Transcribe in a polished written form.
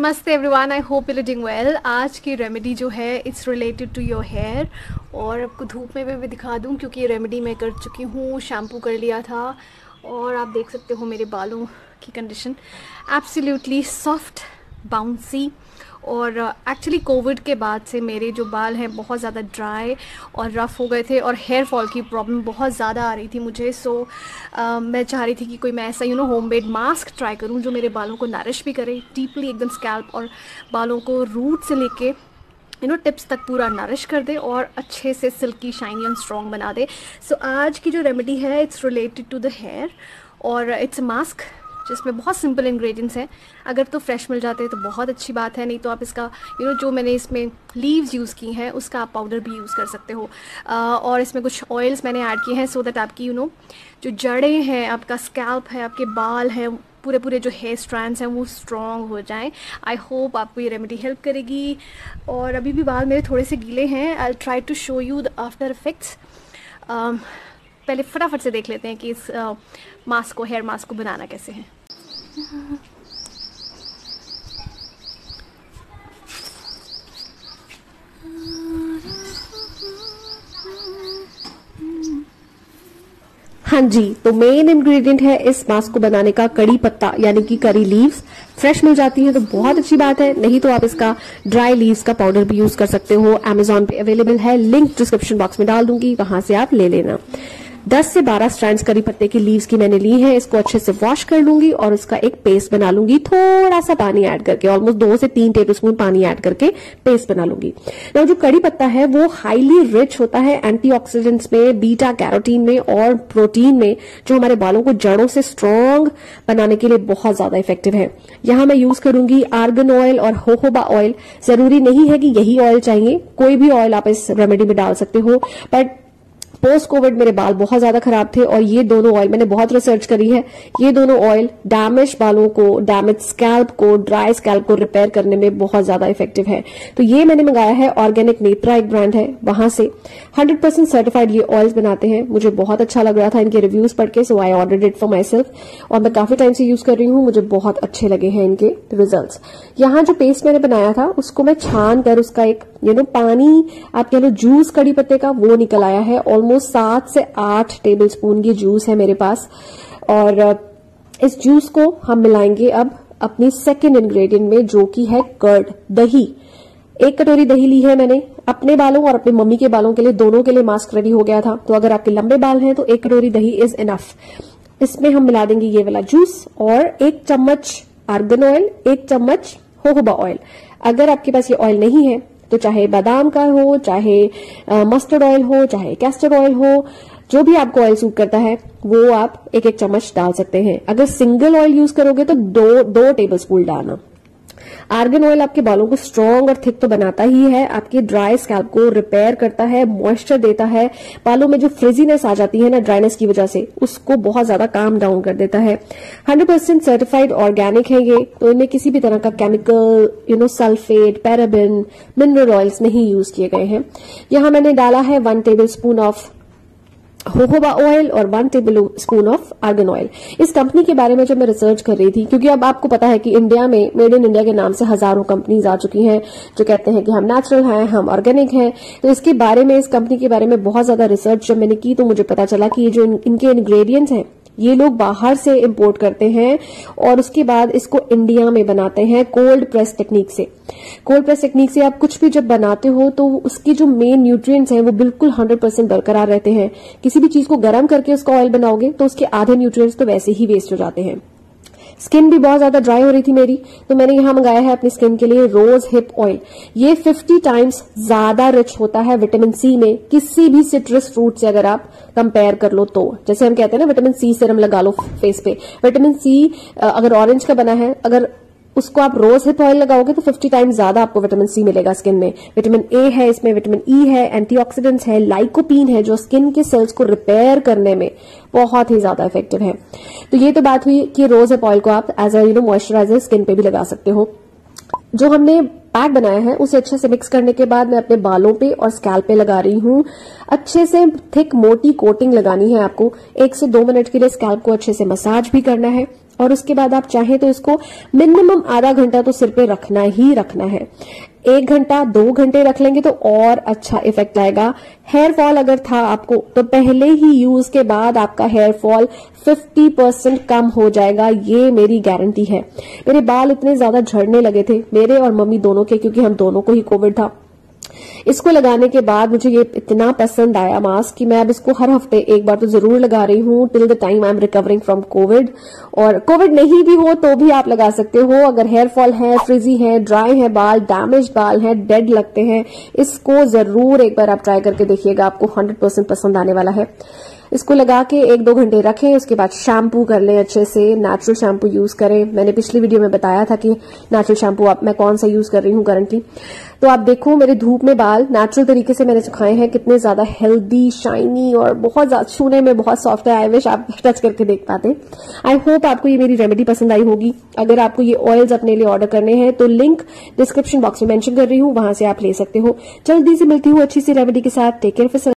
नमस्ते everyone, I hope you are doing well. आज की रेमेडी जो है it's related to your hair. और आपको धूप में मैं दिखा दूं क्योंकि ये रेमेडी मैं कर चुकी हूँ, शैम्पू कर लिया था और आप देख सकते हो मेरे बालों की कंडीशन एब्सोल्युटली सॉफ्ट, बाउंसी। और एक्चुअली कोविड के बाद से मेरे जो बाल हैं बहुत ज़्यादा ड्राई और रफ़ हो गए थे और हेयर फॉल की प्रॉब्लम बहुत ज़्यादा आ रही थी मुझे। सो मैं चाह रही थी कि कोई मैं ऐसा होममेड मास्क ट्राई करूं जो मेरे बालों को नरिश भी करे डीपली, एकदम स्कैल्प और बालों को रूट से लेके टिप्स तक पूरा नरिश कर दे और अच्छे से सिल्की, शाइनी एंड स्ट्रॉन्ग बना दे। सो आज की जो रेमेडी है it's related to the hair और इट्स अ मास्क जिसमें बहुत सिंपल इंग्रेडिएंट्स हैं। अगर तो फ्रेश मिल जाते हैं तो बहुत अच्छी बात है, नहीं तो आप इसका जो मैंने इसमें लीव्स यूज़ की हैं उसका आप पाउडर भी यूज़ कर सकते हो। और इसमें कुछ ऑयल्स मैंने ऐड किए हैं सो दैट आपकी जो जड़ें हैं, आपका स्कैल्प है, आपके बाल हैं, पूरे पूरे जो हेयर स्ट्रैंड्स हैं वो स्ट्रॉन्ग हो जाएं। आई होप आपको ये रेमेडी हेल्प करेगी। और अभी भी बाल मेरे थोड़े से गीले हैं। I try to show you the after effects. पहले फटाफट से देख लेते हैं कि इस मास्क को, हेयर मास्क को बनाना कैसे है। हाँ जी, तो मेन इंग्रेडिएंट है इस मास्क को बनाने का कड़ी पत्ता यानी कि करी लीव्स। फ्रेश मिल जाती है तो बहुत अच्छी बात है, नहीं तो आप इसका ड्राई लीव्स का पाउडर भी यूज कर सकते हो। अमेजॉन पे अवेलेबल है, लिंक डिस्क्रिप्शन बॉक्स में डाल दूंगी, वहां से आप ले लेना। 10 से 12 स्ट्रैंड्स करी पत्ते की लीव्स की मैंने ली है। इसको अच्छे से वॉश कर लूंगी और इसका एक पेस्ट बना लूंगी, थोड़ा सा पानी ऐड करके, ऑलमोस्ट 2 से 3 टेबलस्पून पानी ऐड करके पेस्ट बना लूंगी। तो जो कड़ी पत्ता है वो हाईली रिच होता है एंटीऑक्सीडेंट्स में, बीटा कैरोटीन में और प्रोटीन में, जो हमारे बालों को जड़ों से स्ट्रॉन्ग बनाने के लिए बहुत ज्यादा इफेक्टिव है। यहां मैं यूज करूंगी आर्गन ऑयल और होहोबा ऑयल। जरूरी नहीं है कि यही ऑयल चाहिए, कोई भी ऑयल आप इस रेमेडी में डाल सकते हो। बट पोस्ट कोविड मेरे बाल बहुत ज्यादा खराब थे और ये दोनों ऑयल, मैंने बहुत रिसर्च करी है, ये दोनों ऑयल डैमेज बालों को, डैमेज स्कैल्प को, ड्राई स्कैल्प को रिपेयर करने में बहुत ज्यादा इफेक्टिव है। तो ये मैंने मंगाया है, ऑर्गेनिक नेत्रा एक ब्रांड है, वहां से 100% सर्टिफाइड ये ऑयल्स बनाते हैं। मुझे बहुत अच्छा लग रहा था इनके रिव्यूज पढ़ के, so I ordered it for myself और मैं काफी टाइम से यूज कर रही हूँ। मुझे बहुत अच्छे लगे हैं इनके रिजल्ट। यहाँ जो पेस्ट मैंने बनाया था उसको मैं छान कर उसका एक पानी, आप कह लो जूस कड़ी पत्ते का, वो निकल आया है। 7 से 8 टेबलस्पून ये जूस है मेरे पास और इस जूस को हम मिलाएंगे अब अपनी सेकेंड इंग्रेडिएंट में जो कि है कर्ड, दही। 1 कटोरी दही ली है मैंने। अपने बालों और अपने मम्मी के बालों के लिए, दोनों के लिए मास्क रेडी हो गया था। तो अगर आपके लंबे बाल हैं तो 1 कटोरी दही इज इनफ। इसमें हम मिला देंगे ये वाला जूस और 1 चम्मच आर्गन ऑयल, 1 चम्मच होहोबा ऑयल। अगर आपके पास ये ऑयल नहीं है तो चाहे बादाम का हो, चाहे मस्टर्ड ऑयल हो, चाहे कैस्टर ऑयल हो, जो भी आपको ऑयल सूट करता है वो आप 1-1 चम्मच डाल सकते हैं। अगर सिंगल ऑयल यूज करोगे तो 2 टेबलस्पून डालना। आर्गन ऑयल आपके बालों को स्ट्रॉन्ग और थिक तो बनाता ही है, आपके ड्राई स्कैल्प को रिपेयर करता है, मॉइस्चर देता है, बालों में जो फ्रिजीनेस आ जाती है ना ड्राइनेस की वजह से, उसको बहुत ज्यादा काम डाउन कर देता है। 100% सर्टिफाइड ऑर्गेनिक है ये, तो इनमें किसी भी तरह का chemical sulphate, paraben, mineral oils नहीं यूज किए गए हैं। यहां मैंने डाला है 1 टेबलस्पून ऑफ होहोबा ऑयल और 1 टेबलस्पून ऑफ आर्गन ऑयल। इस कंपनी के बारे में जब मैं रिसर्च कर रही थी, क्योंकि अब आपको पता है कि इंडिया में मेड इन इंडिया के नाम से हजारों कंपनीज आ चुकी हैं जो कहते हैं कि हम नेचुरल हैं, हम ऑर्गेनिक हैं, तो इसके बारे में, इस कंपनी के बारे में बहुत ज्यादा रिसर्च जब मैंने की तो मुझे पता चला कि ये जो इनके इंग्रेडिएंट्स हैं ये लोग बाहर से इम्पोर्ट करते हैं और उसके बाद इसको इंडिया में बनाते हैं कोल्ड प्रेस टेक्निक से। कोल्ड प्रेस टेक्निक से आप कुछ भी जब बनाते हो तो उसकी जो मेन न्यूट्रिएंट्स हैं वो बिल्कुल 100% बरकरार रहते हैं। किसी भी चीज को गर्म करके उसका ऑयल बनाओगे तो उसके आधे न्यूट्रिएंट्स तो वैसे ही वेस्ट हो जाते हैं। स्किन भी बहुत ज्यादा ड्राई हो रही थी मेरी, तो मैंने यहाँ मंगाया है अपनी स्किन के लिए रोज हिप ऑयल। ये 50 टाइम्स ज्यादा रिच होता है विटामिन सी में, किसी भी सिट्रस फ्रूट से अगर आप कंपेयर कर लो तो। जैसे हम कहते हैं ना विटामिन सी सीरम लगा लो फेस पे, विटामिन सी अगर ऑरेंज का बना है, अगर उसको आप रोज हिप ऑयल लगाओगे तो 50 टाइम्स ज्यादा आपको विटामिन सी मिलेगा स्किन में। विटामिन ए है इसमें, विटामिन ई है, एंटीऑक्सीडेंट्स है, लाइकोपीन है, जो स्किन के सेल्स को रिपेयर करने में बहुत ही ज्यादा इफेक्टिव है। तो ये तो बात हुई कि रोज हिप ऑयल को आप एज अ मॉइस्चराइजर स्किन पे भी लगा सकते हो। जो हमने पैक बनाया है उसे अच्छे से मिक्स करने के बाद मैं अपने बालों पे और स्कैल्प पे लगा रही हूँ। अच्छे से थिक मोटी कोटिंग लगानी है आपको। 1 से 2 मिनट के लिए स्कैल्प को अच्छे से मसाज भी करना है और उसके बाद आप चाहें तो इसको मिनिमम आधा घंटा तो सिर पे रखना ही रखना है। 1 घंटा 2 घंटे रख लेंगे तो और अच्छा इफेक्ट आएगा। हेयर फॉल अगर था आपको तो पहले ही यूज के बाद आपका हेयर फॉल 50% कम हो जाएगा, ये मेरी गारंटी है। मेरे बाल इतने ज्यादा झड़ने लगे थे, मेरे और मम्मी दोनों के, क्योंकि हम दोनों को ही कोविड था। इसको लगाने के बाद मुझे ये इतना पसंद आया मास्क कि मैं अब इसको हर हफ्ते एक बार तो जरूर लगा रही हूँ till the time I am recovering from Covid. और कोविड नहीं भी हो तो भी आप लगा सकते हो। अगर हेयर फॉल है, फ्रिजी है, ड्राई है बाल, डैमेज बाल है, डेड लगते हैं, इसको जरूर एक बार आप ट्राई करके देखिएगा, आपको 100% पसंद आने वाला है। इसको लगा के 1-2 घंटे रखें, उसके बाद शैम्पू कर लें, अच्छे से नेचुरल शैम्पू यूज करें। मैंने पिछली वीडियो में बताया था कि नेचुरल शैम्पू आप मैं कौन सा यूज कर रही हूँ करंटली। तो आप देखो मेरे धूप में बाल नेचुरल तरीके से मैंने सुखाए हैं, कितने ज्यादा हेल्दी, शाइनी और बहुत ज्यादा छूने में बहुत सॉफ्ट है। आई विश आप टच करके देख पाते। आई होप आपको ये मेरी रेमेडी पसंद आई होगी। अगर आपको ये ऑयल्स अपने लिए ऑर्डर करने हैं तो लिंक डिस्क्रिप्शन बॉक्स में मेंशन कर रही हूँ, वहां से आप ले सकते हो। जल्दी से मिलती हूँ अच्छी सी रेमेडी के साथ। Take care.